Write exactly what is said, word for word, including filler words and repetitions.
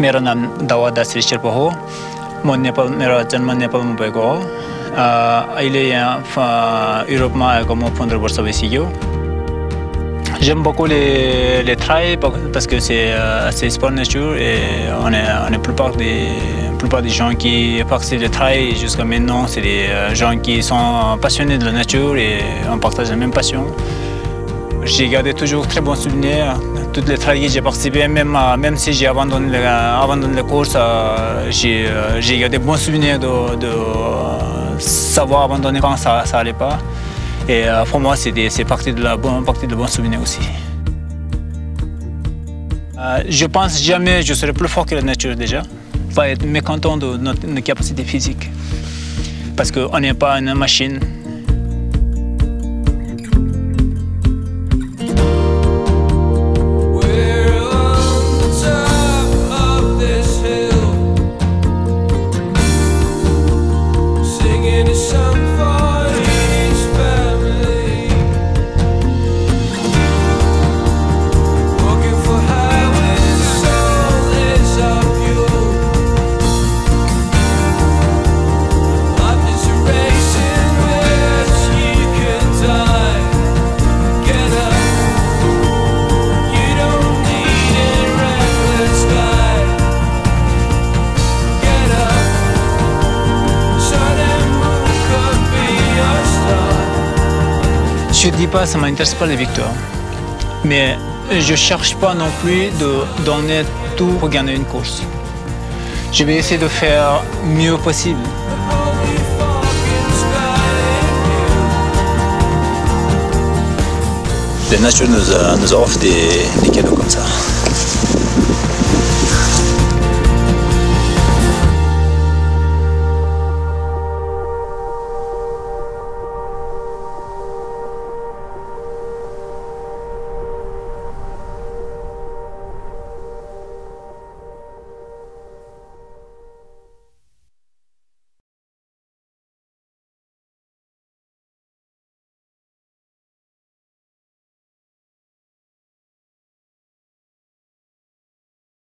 मेरा नाम दावा शेर्पा हो। म नेपाल, मेरा जन्म नेपालमा भएको हो। अहिले यहाँ युरोपमा आएको म पन्ध्र वर्ष भइसक्यो। J'aime beaucoup les, les trails parce que c'est assez sport-nature et on est, on est la plupart des, plupart des gens qui participent de trail jusqu'à maintenant, c'est des gens qui sont passionnés de la nature et on partage la même passion. J'ai gardé toujours très bons souvenirs, toutes les trails que j'ai participé, même, même si j'ai abandonné la, abandonné la course, j'ai gardé bons souvenirs de, de savoir abandonner quand ça n'allait pas. Et pour moi, c'est partie de la bonne partie de bons souvenirs aussi. Euh, je pense jamais je serai plus fort que la nature déjà. Pas être mécontent de notre, notre capacité physique, parce qu'on n'est pas une machine. Je ne dis pas ça ne m'intéresse pas les victoires, mais je ne cherche pas non plus de donner tout pour gagner une course. Je vais essayer de faire mieux possible. La nature nous, nous offre des, des cadeaux comme ça.